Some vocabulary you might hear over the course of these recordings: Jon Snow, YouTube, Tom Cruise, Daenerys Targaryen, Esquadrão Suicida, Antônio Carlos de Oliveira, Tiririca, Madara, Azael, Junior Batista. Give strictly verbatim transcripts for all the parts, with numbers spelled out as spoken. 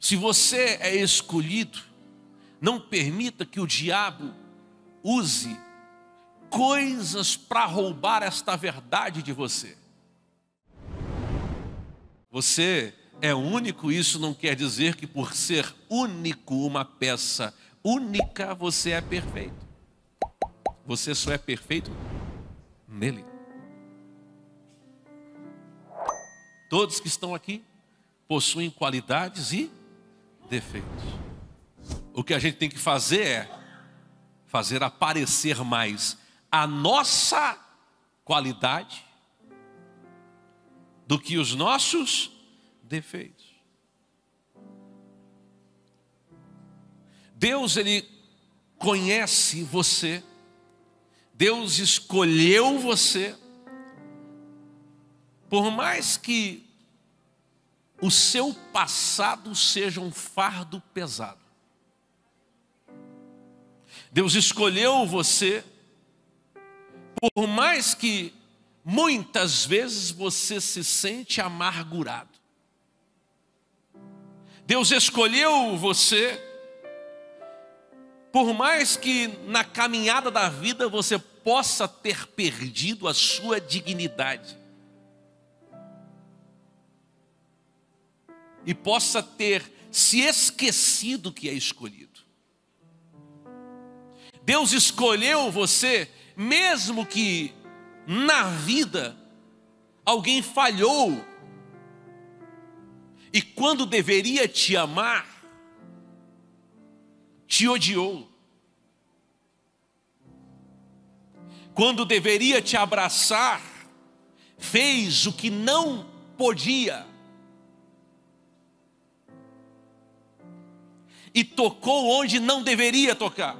Se você é escolhido, não permita que o diabo use coisas para roubar esta verdade de você. Você é único, isso não quer dizer que por ser único, uma peça única, você é perfeito. Você só é perfeito nele. Todos que estão aqui possuem qualidades e defeitos. O que a gente tem que fazer é fazer aparecer mais a nossa qualidade do que os nossos defeitos. Deus, ele conhece você. Deus escolheu você. Por mais que o seu passado seja um fardo pesado, Deus escolheu você, por mais que muitas vezes você se sente amargurado. Deus escolheu você, por mais que na caminhada da vida você possa ter perdido a sua dignidade e possa ter se esquecido que é escolhido. Deus escolheu você, mesmo que na vida alguém falhou, e quando deveria te amar, te odiou. Quando deveria te abraçar, fez o que não podia. E tocou onde não deveria tocar.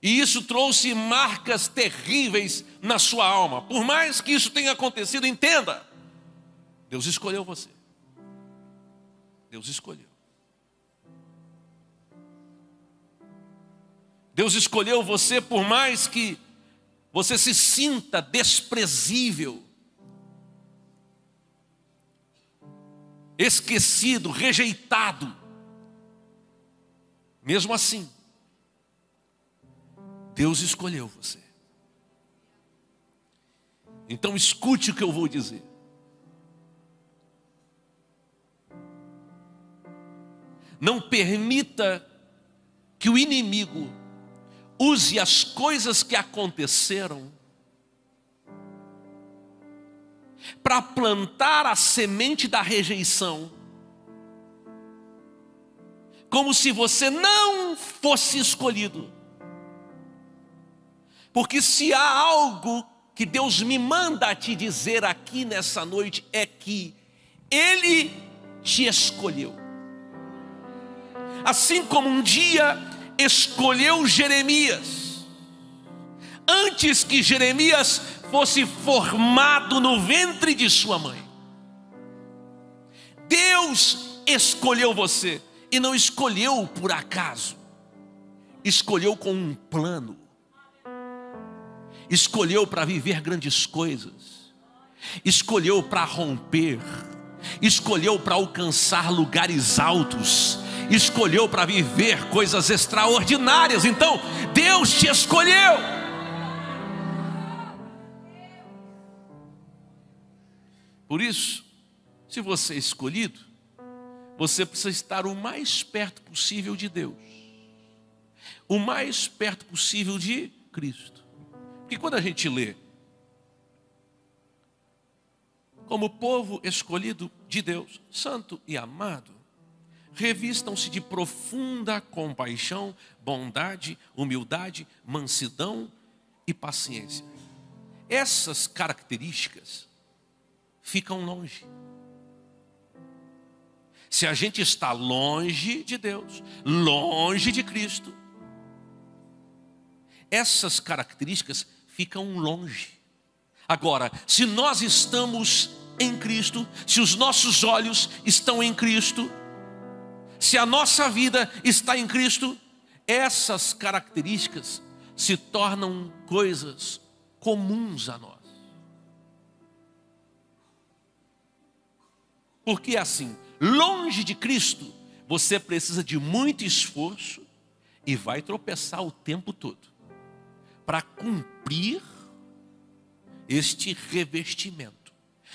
E isso trouxe marcas terríveis na sua alma. Por mais que isso tenha acontecido, entenda: Deus escolheu você. Deus escolheu. Deus escolheu você, por mais que você se sinta desprezível, esquecido, rejeitado. Mesmo assim, Deus escolheu você. Então escute o que eu vou dizer. Não permita que o inimigo use as coisas que aconteceram para plantar a semente da rejeição, como se você não fosse escolhido. Porque se há algo que Deus me manda te dizer aqui nessa noite, é que Ele te escolheu. Assim como um dia escolheu Jeremias, antes que Jeremias fosse formado no ventre de sua mãe, Deus escolheu você, e não escolheu por acaso, escolheu com um plano, escolheu para viver grandes coisas, escolheu para romper, escolheu para alcançar lugares altos, escolheu para viver coisas extraordinárias. Então, Deus te escolheu. Por isso, se você é escolhido, você precisa estar o mais perto possível de Deus, o mais perto possível de Cristo. Porque quando a gente lê, como povo escolhido de Deus, santo e amado, revistam-se de profunda compaixão, bondade, humildade, mansidão e paciência. Essas características ficam longe. Se a gente está longe de Deus, longe de Cristo, essas características ficam longe. Agora, se nós estamos em Cristo, se os nossos olhos estão em Cristo, se a nossa vida está em Cristo, essas características se tornam coisas comuns a nós. Porque assim, longe de Cristo, você precisa de muito esforço e vai tropeçar o tempo todo para cumprir este revestimento.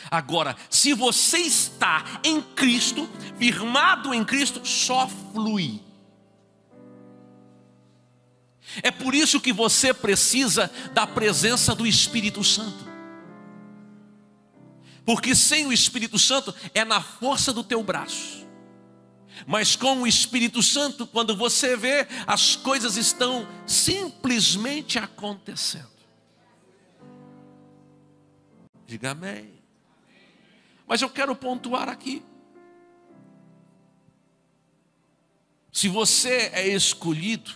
Agora, se você está em Cristo, firmado em Cristo, só flui. É por isso que você precisa da presença do Espírito Santo. Porque sem o Espírito Santo é na força do teu braço. Mas com o Espírito Santo, quando você vê, as coisas estão simplesmente acontecendo. Diga amém. Mas eu quero pontuar aqui. Se você é escolhido,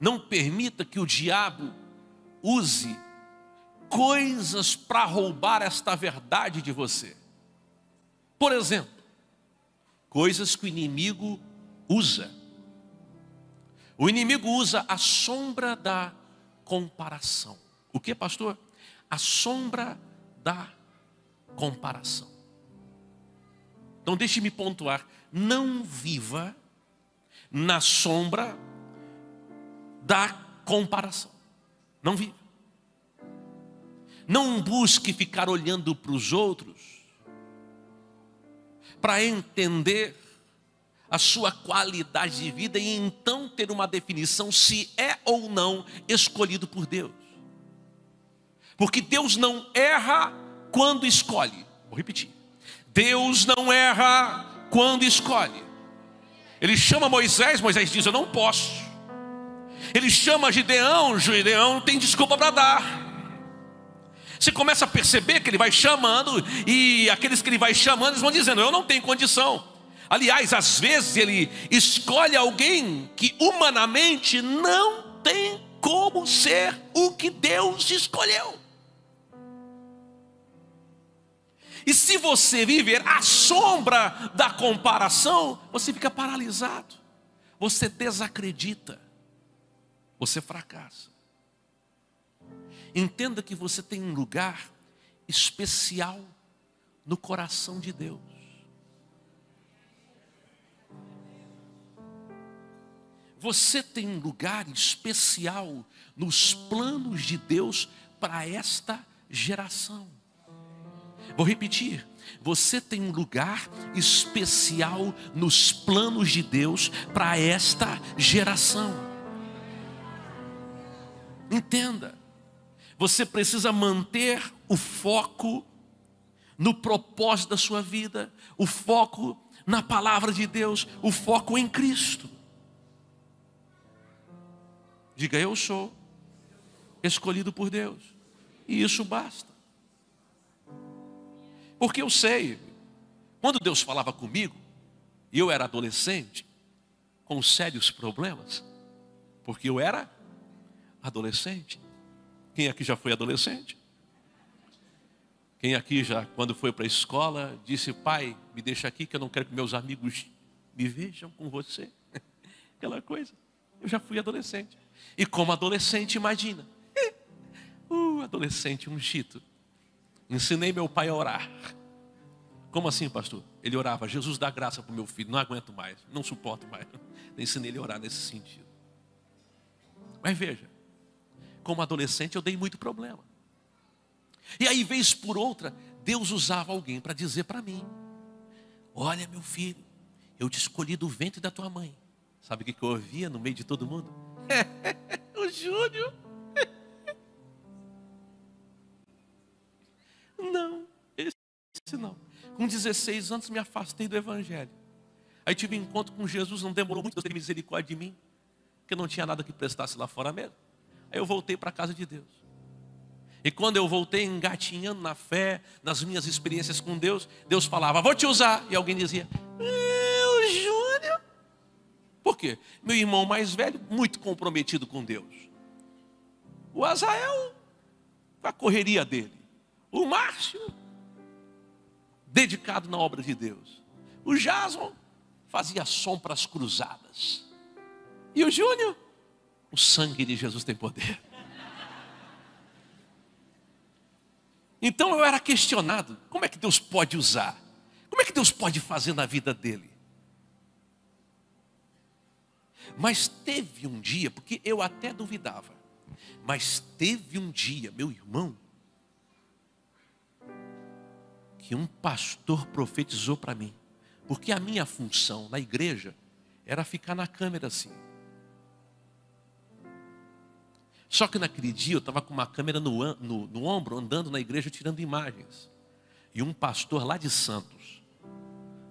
não permita que o diabo use coisas para roubar esta verdade de você. Por exemplo, coisas que o inimigo usa. O inimigo usa a sombra da comparação. O que, pastor? A sombra da comparação. Então deixe-me pontuar. Não viva na sombra da comparação. Não viva. Não busque ficar olhando para os outros para entender a sua qualidade de vida e então ter uma definição se é ou não escolhido por Deus. Porque Deus não erra quando escolhe. Vou repetir. Deus não erra quando escolhe. Ele chama Moisés, Moisés diz, eu não posso. Ele chama Gideão, Gideão não tem desculpa para dar. Você começa a perceber que ele vai chamando, e aqueles que ele vai chamando, eles vão dizendo, eu não tenho condição. Aliás, às vezes ele escolhe alguém que humanamente não tem como ser o que Deus escolheu. E se você viver à sombra da comparação, você fica paralisado, você desacredita, você fracassa. Entenda que você tem um lugar especial no coração de Deus. Você tem um lugar especial nos planos de Deus para esta geração. Vou repetir. Você tem um lugar especial nos planos de Deus para esta geração. Entenda. Você precisa manter o foco no propósito da sua vida, o foco na palavra de Deus, o foco em Cristo. Diga, eu sou escolhido por Deus. E isso basta. Porque eu sei, quando Deus falava comigo, e eu era adolescente, com sérios problemas, porque eu era adolescente. Quem aqui já foi adolescente? Quem aqui já, quando foi para a escola, disse, pai, me deixa aqui que eu não quero que meus amigos me vejam com você? Aquela coisa. Eu já fui adolescente. E como adolescente, imagina. Uh, adolescente, um chito. Ensinei meu pai a orar. Como assim, pastor? Ele orava, Jesus dá graça para o meu filho, não aguento mais, não suporto mais. Ensinei ele a orar nesse sentido. Mas veja. Como adolescente eu dei muito problema. E aí, vez por outra, Deus usava alguém para dizer para mim, olha meu filho, eu te escolhi do ventre da tua mãe. Sabe o que eu ouvia no meio de todo mundo? O Júnior. Não, esse não. Com dezesseis anos me afastei do evangelho. Aí tive um encontro com Jesus, não demorou muito, Deus teve misericórdia de mim, porque não tinha nada que prestasse lá fora mesmo. Aí eu voltei para a casa de Deus. E quando eu voltei engatinhando na fé, nas minhas experiências com Deus, Deus falava, vou te usar. E alguém dizia, eu, Júnior. Por quê? Meu irmão mais velho, muito comprometido com Deus. O Azael, com a correria dele. O Márcio, dedicado na obra de Deus. O Jason, fazia som para as cruzadas. E o Júnior? O sangue de Jesus tem poder. Então eu era questionado. Como é que Deus pode usar? Como é que Deus pode fazer na vida dele? Mas teve um dia, porque eu até duvidava, mas teve um dia, meu irmão, que um pastor profetizou para mim. Porque a minha função na igreja era ficar na câmera assim. Só que naquele dia eu estava com uma câmera no, no, no ombro, andando na igreja tirando imagens. E um pastor lá de Santos,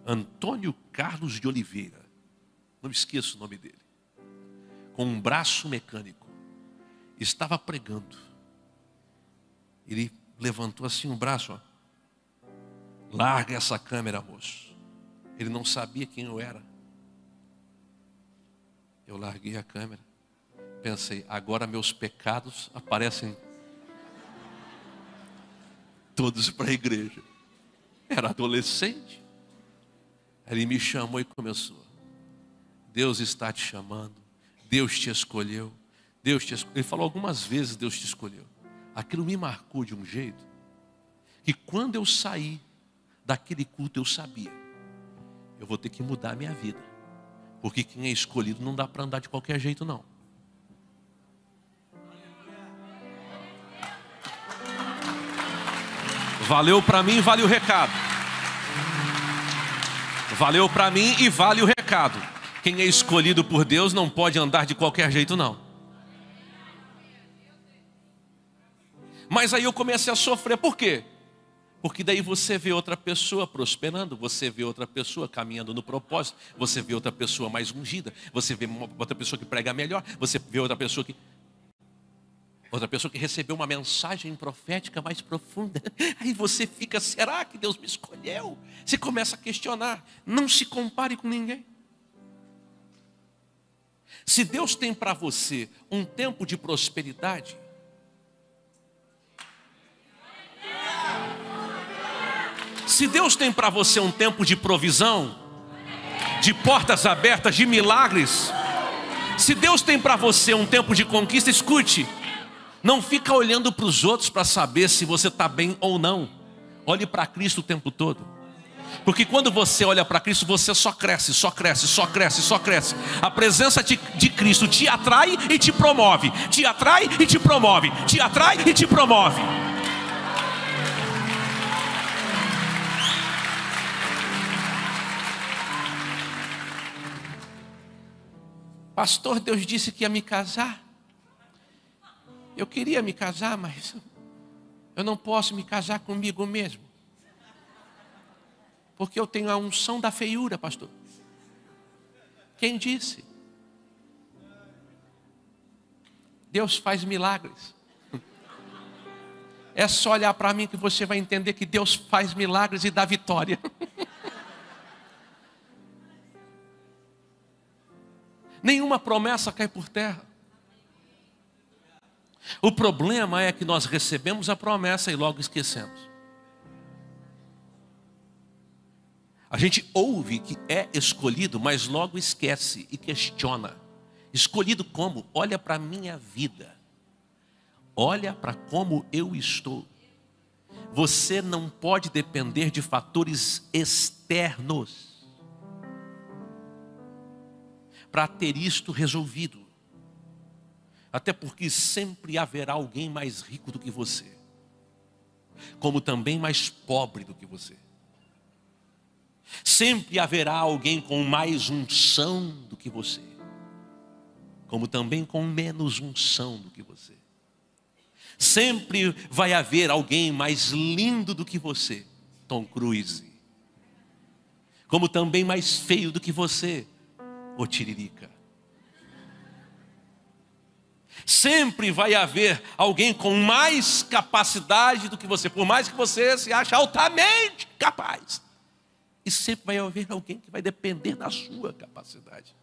Antônio Carlos de Oliveira, não esqueço o nome dele, com um braço mecânico, estava pregando. Ele levantou assim o braço, ó. Larga essa câmera, moço. Ele não sabia quem eu era. Eu larguei a câmera. Pensei, agora meus pecados aparecem todos para a igreja. Era adolescente. Ele me chamou e começou. Deus está te chamando. Deus te escolheu. Deus te escolheu. Ele falou algumas vezes, Deus te escolheu. Aquilo me marcou de um jeito que quando eu saí daquele culto eu sabia, eu vou ter que mudar a minha vida, porque quem é escolhido não dá para andar de qualquer jeito não. Valeu para mim, vale o recado. Valeu para mim e vale o recado. Quem é escolhido por Deus não pode andar de qualquer jeito não. Mas aí eu comecei a sofrer, por quê? Porque daí você vê outra pessoa prosperando, você vê outra pessoa caminhando no propósito, você vê outra pessoa mais ungida, você vê outra pessoa que prega melhor, você vê outra pessoa que... Outra pessoa que recebeu uma mensagem profética mais profunda. Aí você fica, será que Deus me escolheu? Você começa a questionar. Não se compare com ninguém. Se Deus tem para você um tempo de prosperidade... Se Deus tem para você um tempo de provisão, de portas abertas, de milagres, se Deus tem para você um tempo de conquista, escute, não fica olhando para os outros para saber se você está bem ou não. Olhe para Cristo o tempo todo. Porque quando você olha para Cristo, você só cresce, só cresce, só cresce, só cresce. A presença de, de Cristo te atrai e te promove, te atrai e te promove, te atrai e te promove. Pastor, Deus disse que ia me casar. Eu queria me casar, mas eu não posso me casar comigo mesmo. Porque eu tenho a unção da feiura, pastor. Quem disse? Deus faz milagres. É só olhar para mim que você vai entender que Deus faz milagres e dá vitória. Nenhuma promessa cai por terra. O problema é que nós recebemos a promessa e logo esquecemos. A gente ouve que é escolhido, mas logo esquece e questiona. Escolhido como? Olha para a minha vida. Olha para como eu estou. Você não pode depender de fatores externos para ter isto resolvido. Até porque sempre haverá alguém mais rico do que você, como também mais pobre do que você. Sempre haverá alguém com mais unção do que você, como também com menos unção do que você. Sempre vai haver alguém mais lindo do que você, Tom Cruise, como também mais feio do que você, ou Tiririca. Sempre vai haver alguém com mais capacidade do que você, por mais que você se ache altamente capaz. E sempre vai haver alguém que vai depender da sua capacidade.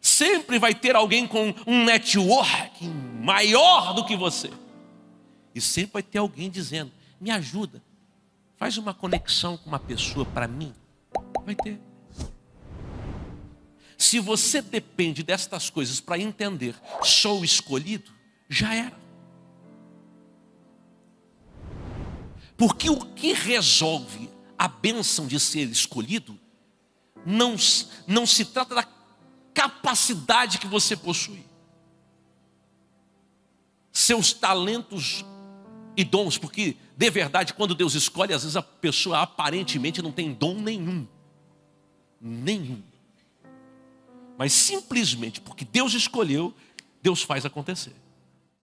Sempre vai ter alguém com um networking maior do que você. E sempre vai ter alguém dizendo, me ajuda, faz uma conexão com uma pessoa para mim. Vai ter. Se você depende destas coisas para entender, sou escolhido, já era. Porque o que resolve a bênção de ser escolhido não, não se trata da capacidade que você possui, seus talentos e dons, porque de verdade, quando Deus escolhe, às vezes a pessoa aparentemente não tem dom nenhum, nenhum, mas simplesmente porque Deus escolheu, Deus faz acontecer.